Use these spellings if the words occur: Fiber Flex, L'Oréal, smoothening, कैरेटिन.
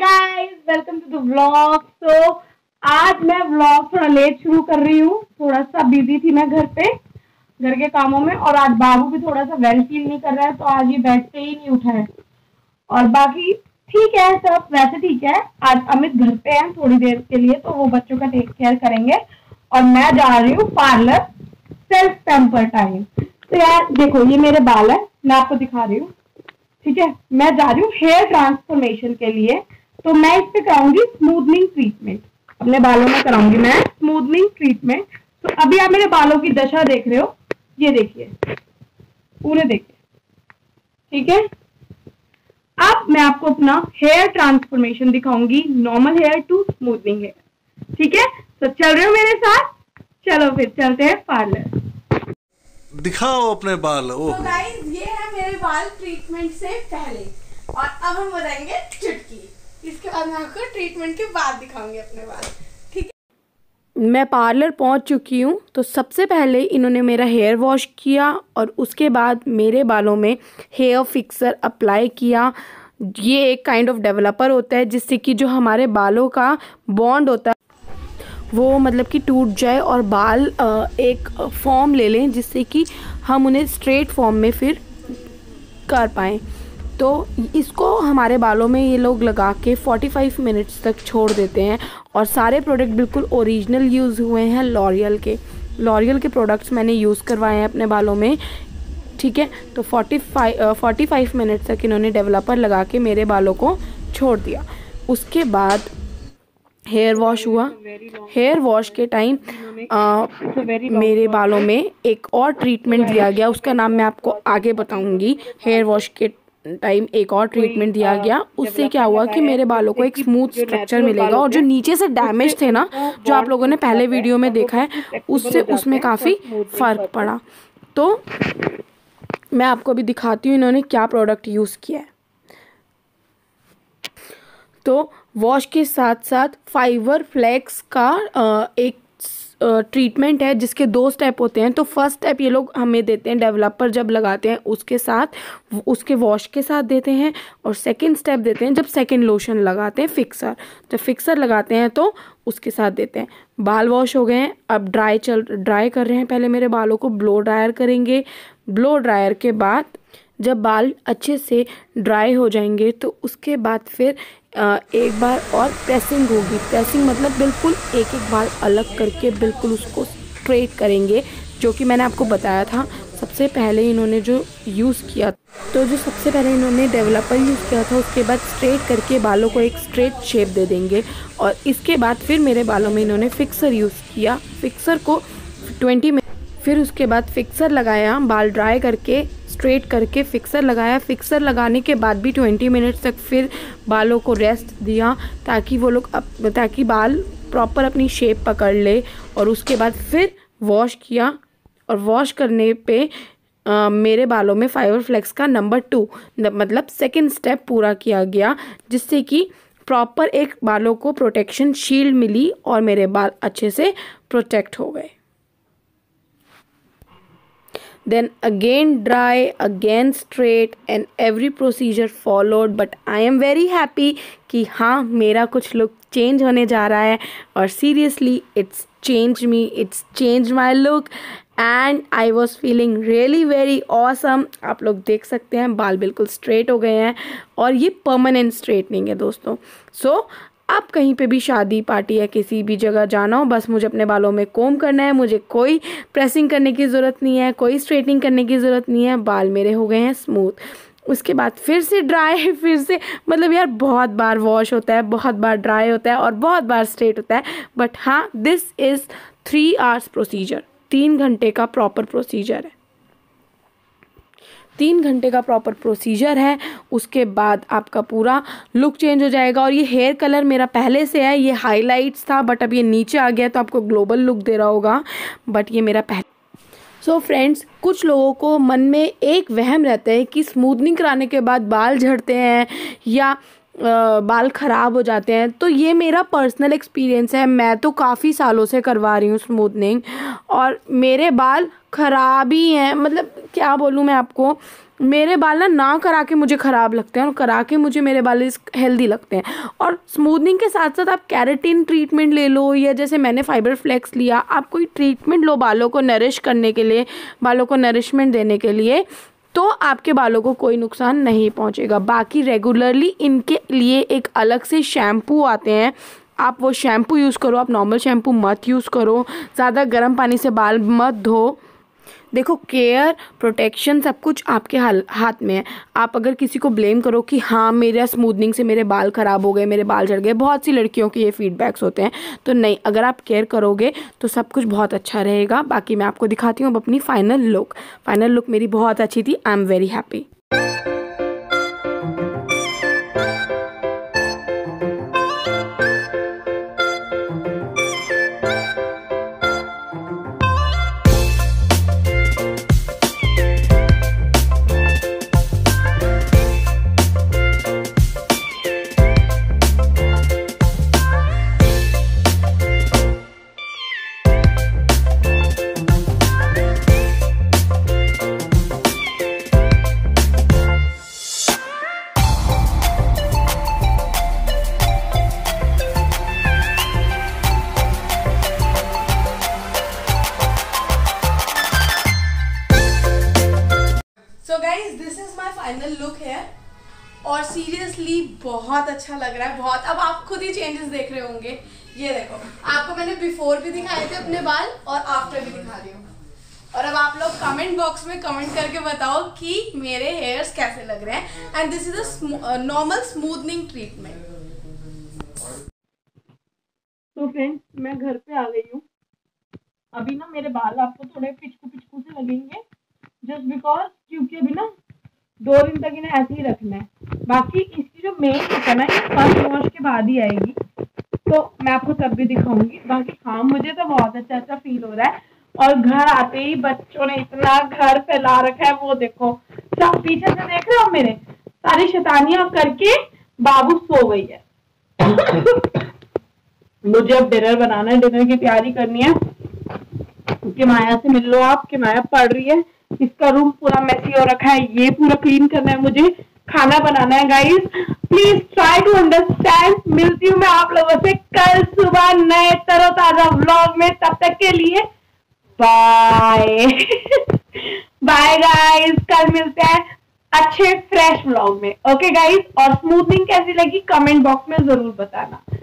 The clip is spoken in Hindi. Guys, welcome to the vlog. So आज मैं व्लॉग थोड़ा लेट शुरू कर रही हूँ, थोड़ा सा बिजी थी मैं घर पे, घर के कामों में। और आज बाबू भी थोड़ा सा वेल फील नहीं कर रहा है, तो आज ये बेड से ही नहीं उठा है। और बाकी ठीक है सब, वैसे ठीक है। आज अमित घर पे है थोड़ी देर के लिए, तो वो बच्चों का टेक केयर करेंगे और मैं जा रही हूँ पार्लर सेल्फ पैम्पर टाइम। तो यार देखो, ये मेरे बाल है, मैं आपको दिखा रही हूँ, ठीक है। मैं जा रही हूँ हेयर ट्रांसफॉर्मेशन के लिए, तो मैं इस पे कराऊंगी स्मूथनिंग ट्रीटमेंट। अपने बालों में कराऊंगी मैं स्मूथनिंग ट्रीटमेंट। तो अभी आप मेरे बालों की दशा देख रहे हो, ये देखिए, पूरे देखिए, ठीक है। अब मैं आपको अपना हेयर ट्रांसफॉर्मेशन दिखाऊंगी, normal hair to smoothening hair, ठीक है। तो चल रहे हो मेरे साथ, चलो फिर चलते हैं पार्लर, दिखाओ अपने बाल। ओह तो गाइस, ये है मेरे बाल ट्रीटमेंट से पहले, और अब हम बताएंगे चुटकी। इसके बाद मैं आपको ट्रीटमेंट के बाद दिखाऊंगी अपने बाल, ठीक है। मैं पार्लर पहुंच चुकी हूं, तो सबसे पहले इन्होंने मेरा हेयर वॉश किया और उसके बाद मेरे बालों में हेयर फिक्सर अप्लाई किया। ये एक काइंड ऑफ डेवलपर होता है जिससे कि जो हमारे बालों का बॉन्ड होता है वो मतलब कि टूट जाए और बाल एक फॉर्म ले लें, जिससे कि हम उन्हें स्ट्रेट फॉर्म में फिर कर पाएँ। तो इसको हमारे बालों में ये लोग लगा के 45 मिनट्स तक छोड़ देते हैं। और सारे प्रोडक्ट बिल्कुल ओरिजिनल यूज़ हुए हैं, लॉरियल के प्रोडक्ट्स मैंने यूज़ करवाए हैं अपने बालों में, ठीक है। तो 45 मिनट तक इन्होंने डेवलपर लगा के मेरे बालों को छोड़ दिया। उसके बाद हेयर वॉश हुआ। हेयर वॉश के टाइम मेरे बालों में एक और ट्रीटमेंट दिया गया, उसका नाम मैं आपको आगे बताऊंगी। हेयर वॉश के टाइम एक और ट्रीटमेंट दिया गया, उससे क्या हुआ कि मेरे बालों को एक स्मूथ स्ट्रक्चर मिलेगा। और जो नीचे से डैमेज थे ना, जो आप लोगों ने पहले वीडियो में देखा है, उससे उसमें काफ़ी फ़र्क पड़ा। तो मैं आपको भी दिखाती हूँ इन्होंने क्या प्रोडक्ट यूज़ किया है। तो वॉश के साथ साथ फाइबर फ्लेक्स का एक ट्रीटमेंट है जिसके 2 स्टेप होते हैं। तो फर्स्ट स्टेप ये लोग हमें देते हैं, डेवलपर जब लगाते हैं उसके साथ, उसके वॉश के साथ देते हैं। और सेकंड स्टेप देते हैं जब सेकंड लोशन लगाते हैं, फिक्सर। जब फिक्सर लगाते हैं तो उसके साथ देते हैं। बाल वॉश हो गए हैं, अब ड्राई कर रहे हैं। पहले मेरे बालों को ब्लो ड्रायर करेंगे। ब्लो ड्रायर के बाद जब बाल अच्छे से ड्राई हो जाएंगे तो उसके बाद फिर एक बार और प्रेसिंग होगी। प्रेसिंग मतलब बिल्कुल एक बाल अलग करके बिल्कुल उसको स्ट्रेट करेंगे, जो कि मैंने आपको बताया था। सबसे पहले इन्होंने जो यूज़ किया, तो जो सबसे पहले इन्होंने डेवलपर यूज़ किया था, उसके बाद स्ट्रेट करके बालों को एक स्ट्रेट शेप दे देंगे। और इसके बाद फिर मेरे बालों में इन्होंने फिक्सर यूज़ किया। फिक्सर को 20 मिनट, फिर उसके बाद फिक्सर लगाया, बाल ड्राई करके स्ट्रेट करके फिक्सर लगाया। फिक्सर लगाने के बाद भी 20 मिनट्स तक फिर बालों को रेस्ट दिया, ताकि वो लोग ताकि बाल प्रॉपर अपनी शेप पकड़ ले। और उसके बाद फिर वॉश किया, और वॉश करने पे मेरे बालों में फाइबर फ्लेक्स का नंबर 2 मतलब सेकंड स्टेप पूरा किया गया, जिससे कि प्रॉपर एक बालों को प्रोटेक्शन शील्ड मिली और मेरे बाल अच्छे से प्रोटेक्ट हो गए। Then again dry, again straight and every procedure followed. But I am very happy कि हाँ मेरा कुछ लुक चेंज होने जा रहा है। और seriously it's changed me, it's changed my look and I was feeling really very awesome। आप लोग देख सकते हैं बाल बिल्कुल स्ट्रेट हो गए हैं, और ये परमानेंट स्ट्रेटनिंग है दोस्तों। So आप कहीं पे भी शादी पार्टी या किसी भी जगह जाना हो, बस मुझे अपने बालों में कोम करना है, मुझे कोई प्रेसिंग करने की ज़रूरत नहीं है, कोई स्ट्रेटनिंग करने की ज़रूरत नहीं है। बाल मेरे हो गए हैं स्मूथ। उसके बाद फिर से ड्राई, फिर से मतलब यार बहुत बार वॉश होता है, बहुत बार ड्राई होता है और बहुत बार स्ट्रेट होता है। बट हाँ, दिस इज़ 3 आवर्स प्रोसीजर, 3 घंटे का प्रॉपर प्रोसीजर है, 3 घंटे का प्रॉपर प्रोसीजर है। उसके बाद आपका पूरा लुक चेंज हो जाएगा। और ये हेयर कलर मेरा पहले से है, ये हाइलाइट्स था बट अब ये नीचे आ गया, तो आपको ग्लोबल लुक दे रहा होगा, बट ये मेरा पहले। सो फ्रेंड्स, कुछ लोगों को मन में एक वहम रहता है कि स्मूथनिंग कराने के बाद बाल झड़ते हैं या बाल ख़राब हो जाते हैं। तो ये मेरा पर्सनल एक्सपीरियंस है, मैं तो काफ़ी सालों से करवा रही हूँ स्मूथनिंग और मेरे बाल ख़राब ही हैं। मतलब क्या बोलूँ मैं आपको, मेरे बाल ना करा के मुझे ख़राब लगते हैं और करा के मुझे मेरे बाल हेल्दी लगते हैं। और स्मूदनिंग के साथ साथ आप कैरेटिन ट्रीटमेंट ले लो, या जैसे मैंने फाइबर फ्लेक्स लिया, आप कोई ट्रीटमेंट लो बालों को नरिश करने के लिए, बालों को नरिशमेंट देने के लिए, तो आपके बालों को कोई नुकसान नहीं पहुंचेगा। बाकी रेगुलरली इनके लिए एक अलग से शैम्पू आते हैं, आप वो शैम्पू यूज़ करो, आप नॉर्मल शैम्पू मत यूज़ करो, ज़्यादा गर्म पानी से बाल मत धो। देखो केयर, प्रोटेक्शन, सब कुछ आपके हाथ में है। आप अगर किसी को ब्लेम करो कि हाँ मेरा स्मूदनिंग से मेरे बाल ख़राब हो गए, मेरे बाल झड़ गए, बहुत सी लड़कियों के ये फीडबैक्स होते हैं, तो नहीं, अगर आप केयर करोगे तो सब कुछ बहुत अच्छा रहेगा। बाकी मैं आपको दिखाती हूँ अब अपनी फाइनल लुक मेरी बहुत अच्छी थी, आई एम वेरी हैप्पी। और सीरियसली बहुत अच्छा लग रहा है, बहुत। अब आप खुद ही चेंजेस देख रहे होंगे। ये देखो, आपको मैंने बिफोर भी दिखाए थे अपने बाल और आफ्टर भी दिखा रही हूँ। और अब आप लोग कमेंट बॉक्स में कमेंट करके बताओ कि मेरे हेयर्स कैसे लग रहे हैं। And this is a normal smoothening treatment. तो फ्रेंड्स, मैं घर पे आ गई हूँ। अभी ना मेरे बाल आपको थोड़े पिचकू से लगेंगे, जस्ट बिकॉज क्योंकि अभी ना 2 दिन तक इन्हें ऐसे ही रखना है। बाकी इसकी जो मेन लुक है ना, ये फर्स्ट वॉश के बाद ही आएगी, तो मैं आपको तब भी दिखाऊंगी। बाकी हाँ, मुझे तो बहुत अच्छा फील हो रहा है। और घर आते ही बच्चों ने इतना घर फैला रखा है, वो देखो सब पीछे से देख रहे हो, मेरे सारी शैतानियां करके बाबू सो गई है। मुझे अब डिनर बनाना है, डिनर की तैयारी करनी है। कि माया से मिल लो आप, कि माया पढ़ रही है। इसका रूम पूरा मैसी हो रखा है, ये पूरा क्लीन करना है, मुझे खाना बनाना है। Guys please try to understand. मिलती हूँ मैं आप लोगों से कल सुबह नए तरोताजा व्लॉग में। तब तक के लिए बाय बाय गाइस। कल मिलते हैं अच्छे फ्रेश व्लॉग में। ओके गाइस, और स्मूथनिंग कैसी लगी कमेंट बॉक्स में जरूर बताना।